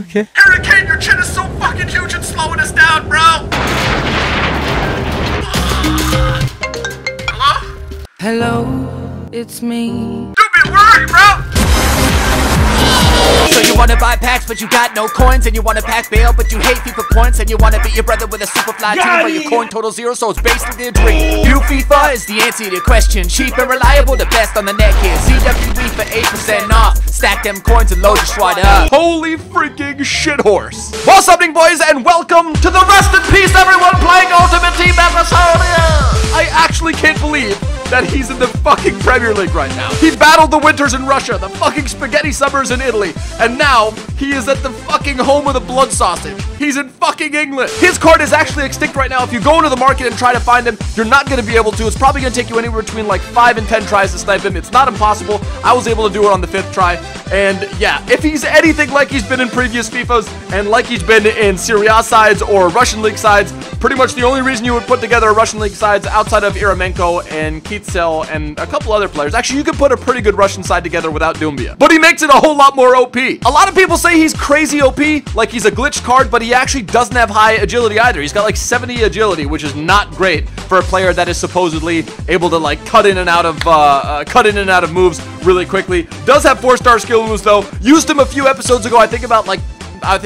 Okay. Hurricane, your chin is so fucking huge and slowing us down, bro! Hello? Hello, it's me. Doumbia, where are you, bro? So you wanna buy packs, but you got no coins, and you wanna pack bail, but you hate FIFA points, and you wanna beat your brother with a super fly team, but your coin total zero, so it's basically a dream. UFIFA is the answer to your question. Cheap and reliable, the best on the net here. ZWE for 8% off. Stack them coins and load your squad up. Holy freaking shit horse! What's happening, boys, and welcome to the rest in peace everyone playing Ultimate Team episode. I actually can't believe that he's in the fucking Premier League right now. He battled the winters in Russia, the fucking spaghetti summers in Italy, and now he is at the fucking home of the blood sausage. He's in fucking England. His card is actually extinct right now. If you go into the market and try to find him, you're not gonna be able to. It's probably gonna take you anywhere between like 5 and 10 tries to snipe him. It's not impossible. I was able to do it on the 5th try, and yeah, if he's anything like he's been in previous FIFAs and like he's been in Serie A sides or Russian League sides, pretty much the only reason you would put together a Russian League sides outside of Iramenko and Kitzel and a couple other players. Actually, you could put a pretty good Russian side together without Doumbia, but he makes it a whole lot more OP. A lot of people say he's crazy OP, like he's a glitch card, but he actually doesn't have high agility either. He's got like 70 agility, which is not great for a player that is supposedly able to like cut in and out of moves really quickly. Does have 4-star skill moves though. Used him a few episodes ago. I think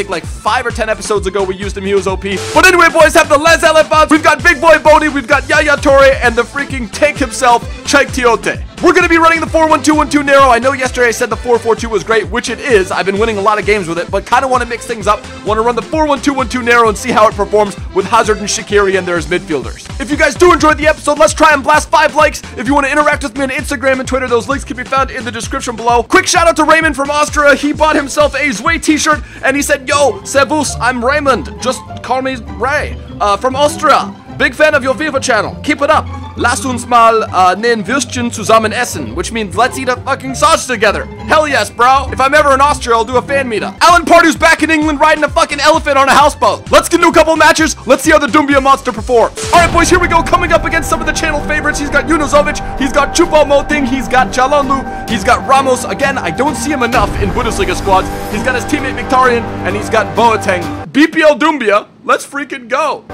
like 5 or 10 episodes ago we used him. He was OP. But anyway, boys, have the Les Elephants. We've got big boy Bony, we've got Yaya Toure, and the freaking tank himself, Cheik Tiote. We're going to be running the 4-1-2-1-2 narrow. I know yesterday I said the 4-4-2 was great, which it is. I've been winning a lot of games with it, but kind of want to mix things up. Want to run the 4-1-2-1-2 narrow and see how it performs with Hazard and Shaqiri and their midfielders. If you guys do enjoy the episode, let's try and blast 5 likes. If you want to interact with me on Instagram and Twitter, those links can be found in the description below. Quick shout out to Raymond from Austria. He bought himself a Zwei t-shirt, and he said, "Yo, Sevus, I'm Raymond. Just call me Ray from Austria. Big fan of your FIFA channel. Keep it up. Lass uns mal nen Würstchen zusammen essen," which means let's eat a fucking sausage together. Hell yes, bro. If I'm ever in Austria, I'll do a fan meetup. Alan Pardew's back in England riding a fucking elephant on a houseboat. Let's get into a couple matches. Let's see how the Doumbia monster performs. All right, boys, here we go. Coming up against some of the channel favorites. He's got Junozovic. He's got Chupal Moting. He's got Chalonlu. He's got Ramos. Again, I don't see him enough in Bundesliga squads. He's got his teammate Victorian, and he's got Boateng. BPL Doumbia. Let's freaking go.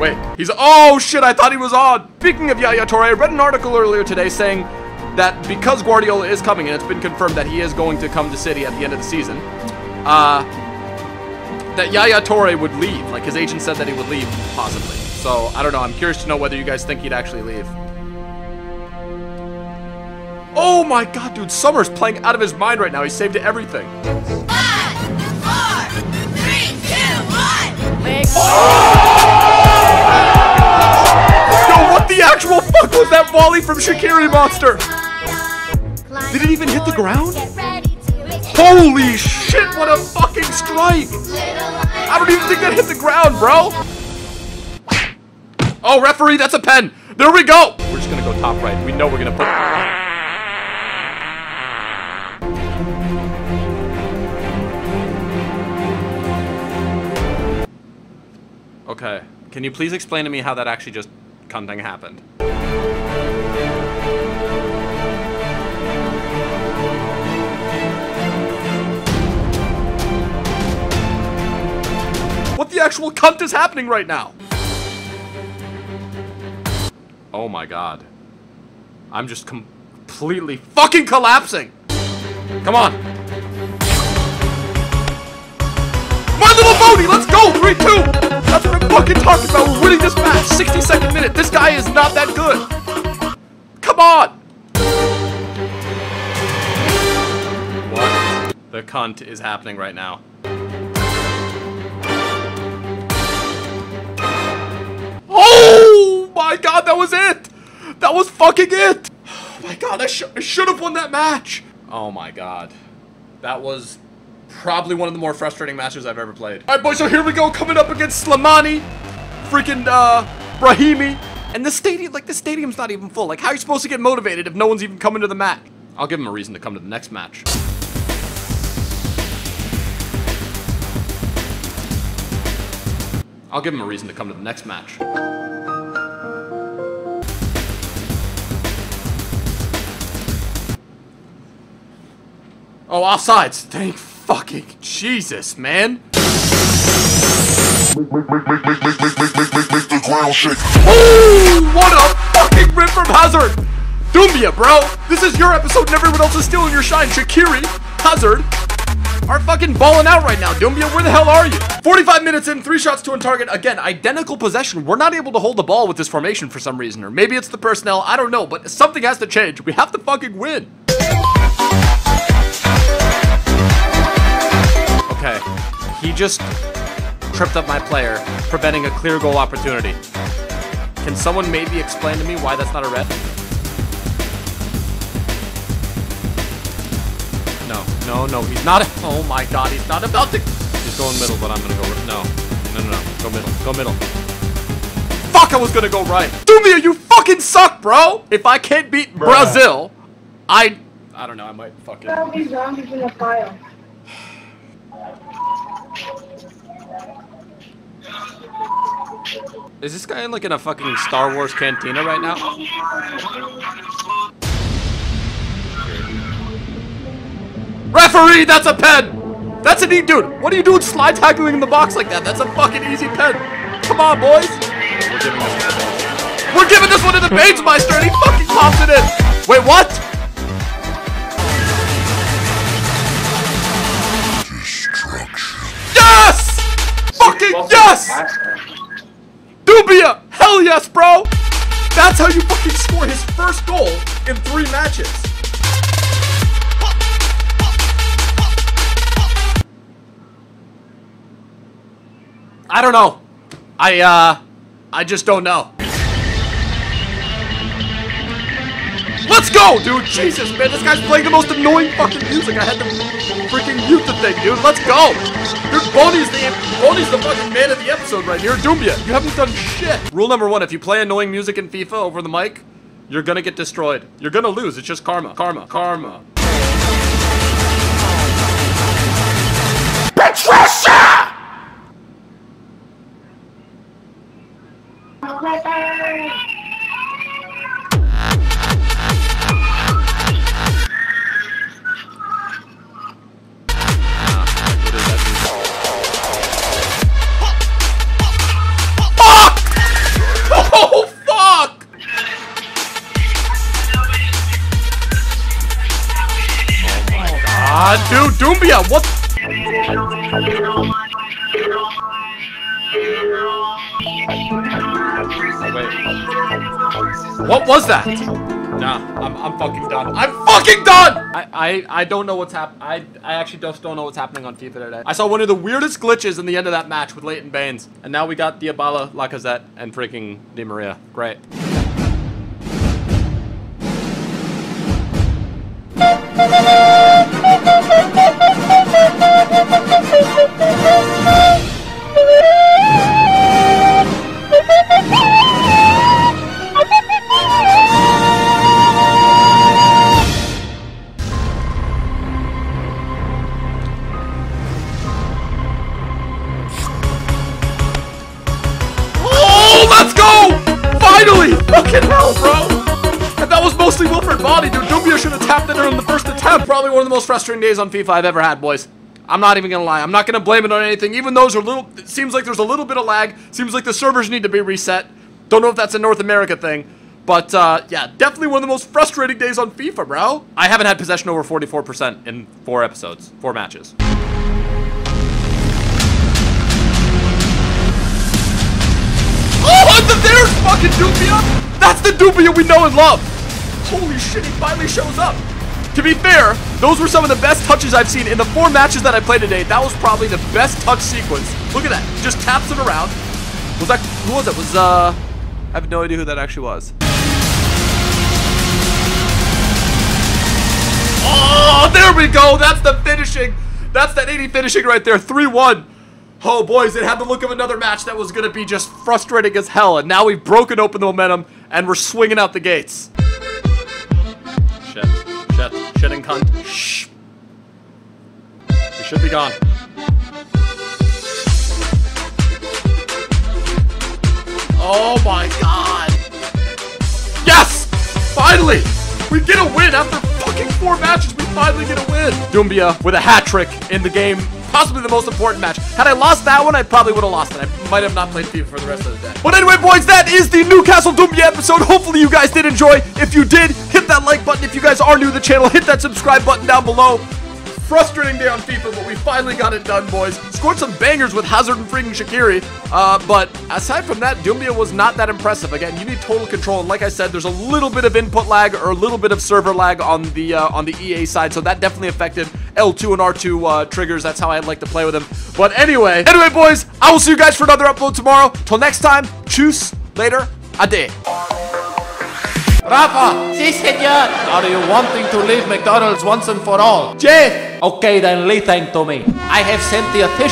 Wait, he's, oh shit, I thought he was on. Speaking of Yaya Toure, I read an article earlier today saying that because Guardiola is coming, and it's been confirmed that he is going to come to City at the end of the season, that Yaya Toure would leave. Like, his agent said that he would leave, possibly. So, I don't know, I'm curious to know whether you guys think he'd actually leave. Oh my god, dude, Summer's playing out of his mind right now. He saved everything. 5, 4, 3, 2, 1. Oh! The actual fuck was that volley from Shaqiri monster? Did it even hit the ground? Holy shit, what a fucking strike! I don't even think that hit the ground, bro! Oh, referee, that's a pen! There we go! We're just gonna go top right. We know we're gonna put... Okay, can you please explain to me how that actually just... something happened. What the actual cunt is happening right now? Oh my god. I'm just completely fucking collapsing. Come on. My little Bodhi, let's go! 3-2! That's what I'm fucking talking about. We're winning this match. 62nd minute. This guy is not that good. Come on. What the cunt is happening right now? Oh my god, that was it. That was fucking it. Oh my god, I should have won that match. Oh my god. That was... probably one of the more frustrating matches I've ever played. All right, boys, so here we go. Coming up against Slimani, freaking Brahimi. And this stadium, like, the stadium's not even full. Like, how are you supposed to get motivated if no one's even coming to the match? I'll give him a reason to come to the next match. I'll give him a reason to come to the next match. Oh, offsides. Thank fucking Jesus, man. Make the ground shake. Ooh, what a fucking rip from Hazard. Doumbia, bro. This is your episode and everyone else is stealing your shine. Shaqiri, Hazard are fucking balling out right now. Doumbia, where the hell are you? 45 minutes in, 3 shots, 2 on target. Again, identical possession. We're not able to hold the ball with this formation for some reason. Or maybe it's the personnel. I don't know, but something has to change. We have to fucking win. Okay. He just tripped up my player, preventing a clear goal opportunity. Can someone maybe explain to me why that's not a red? No, he's not. Oh my god, he's not about to. He's going middle, but I'm gonna go. No. Go middle. Go middle. Fuck, I was gonna go right. Doumbia, you fucking suck, bro. If I can't beat Brazil, I don't know. I might fucking. He's zombies in the pile. Is this guy in like in a fucking Star Wars cantina right now? Referee, that's a pen! That's an easy, dude, what are you doing slide tackling in the box like that? That's a fucking easy pen. Come on, boys. We're giving this one to the Bainsmeister and he fucking pops it in. Wait, what? Yes! Fucking yes! Doumbia! Hell yes, bro! That's how you fucking score his first goal in 3 matches. I don't know. I just don't know. Let's go, dude. Jesus, man. This guy's playing the most annoying fucking music. I had to freaking mute the thing, dude. Let's go. Dude, Bony's the fucking man of the episode right here. Doumbia, you haven't done shit. Rule number 1, if you play annoying music in FIFA over the mic, you're gonna get destroyed. You're gonna lose. It's just karma. Karma. Karma. Patricia! Dude, Doumbia, what? Wait. What was that? Nah, I'm fucking done. I'm fucking done! I don't know what's happening. I actually just don't know what's happening on FIFA today. I saw one of the weirdest glitches in the end of that match with Leighton Baines. And now we got Diabala, Lacazette, and freaking Di Maria. Great. Fucking hell, bro! And that was mostly Wilfred Body, dude. Doumbia should have tapped it on the first attempt. Probably one of the most frustrating days on FIFA I've ever had, boys. I'm not even gonna lie. I'm not gonna blame it on anything. Even those are little. It seems like there's a little bit of lag. Seems like the servers need to be reset. Don't know if that's a North America thing. But, yeah, definitely one of the most frustrating days on FIFA, bro. I haven't had possession over 44% in 4 episodes, 4 matches. There's fucking Doumbia! That's the Doumbia we know and love! Holy shit, he finally shows up! To be fair, those were some of the best touches I've seen in the 4 matches that I played today. That was probably the best touch sequence. Look at that. Just taps it around. Was that... Who was it? Was, I have no idea who that actually was. Oh, there we go! That's the finishing! That's that 80 finishing right there. 3-1. Oh, boys, it had the look of another match that was going to be just frustrating as hell. And now we've broken open the momentum, and we're swinging out the gates. Shit. Shit. Shit and cunt. Shh. We should be gone. Oh, my God. Yes! Finally! We get a win after fucking 4 matches. We finally gonna win. Doumbia with a hat trick in the game, possibly the most important match. Had I lost that one, I probably would have lost it. I might have not played FIFA for the rest of the day. But anyway, boys, that is the Newcastle Doumbia episode. Hopefully you guys did enjoy. If you did, hit that like button. If you guys are new to the channel, hit that subscribe button down below. Frustrating day on FIFA, but we finally got it done, boys. Scored some bangers with Hazard and freaking Shaqiri. But aside from that, Doumbia was not that impressive. Again, you need total control. And like I said, there's a little bit of input lag or a little bit of server lag on the EA side. So that definitely affected L2 and R2 triggers. That's how I like to play with them. But anyway, boys, I will see you guys for another upload tomorrow. Till next time, tschüss, later, ade. Rafa! Si, senor! Are you wanting to leave McDonald's once and for all? Jeff! Okay, then listen to me. I have sent the official...